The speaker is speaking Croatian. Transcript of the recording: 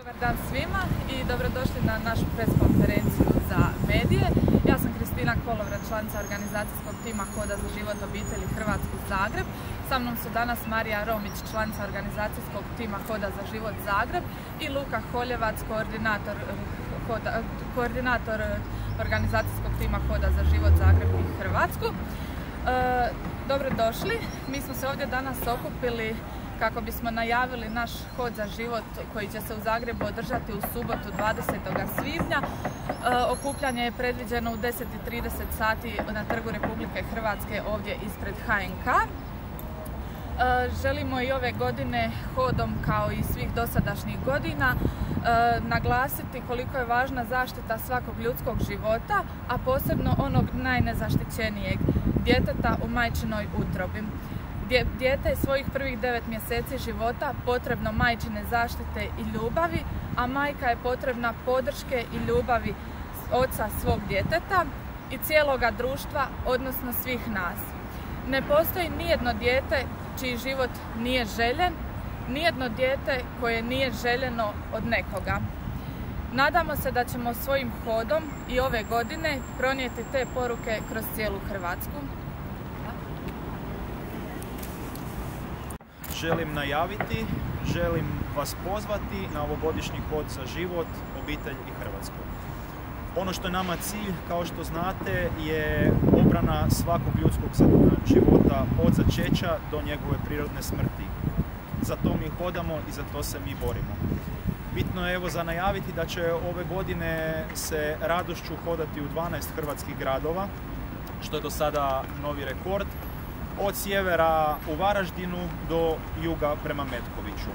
Dobar dan svima i dobrodošli na našu preskonferenciju za medije. Ja sam Kristina Kolovrat, članica organizacijskog tima Hoda za život, obitelj i Hrvatsku Zagreb. Sa mnom su danas Marija Romić, članica organizacijskog tima Hoda za život Zagreb i Luka Holjevac, koordinator organizacijskog tima Hoda za život Zagreb i Hrvatsku. Dobrodošli, mi smo se ovdje danas okupili kako bismo najavili naš Hod za život koji će se u Zagrebu održati u subotu 20. svibnja. Okupljanje je predviđeno u 10:30 sati na Trgu Republike Hrvatske ovdje ispred HNK. Želimo i ove godine hodom, kao i svih dosadašnjih godina, naglasiti koliko je važna zaštita svakog ljudskog života, a posebno onog najnezaštićenijeg, djeteta u majčinoj utrobi. Dijete je svojih prvih 9 mjeseci života potrebno majčine zaštite i ljubavi, a majka je potrebna podrške i ljubavi oca svog djeteta i cijeloga društva, odnosno svih nas. Ne postoji nijedno dijete čiji život nije željen, nijedno dijete koje nije željeno od nekoga. Nadamo se da ćemo svojim hodom i ove godine pronijeti te poruke kroz cijelu Hrvatsku. Želim najaviti, želim vas pozvati na ovogodišnji Hod za život, obitelj i Hrvatsku. Ono što je nama cilj, kao što znate, je obrana svakog ljudskog života od začeća do njegove prirodne smrti. Za to mi hodamo i za to se mi borimo. Bitno je evo za najaviti da će ove godine se radošću hodati u 12 hrvatskih gradova, što je do sada novi rekord, od sjevera u Varaždinu do juga prema Metkoviću.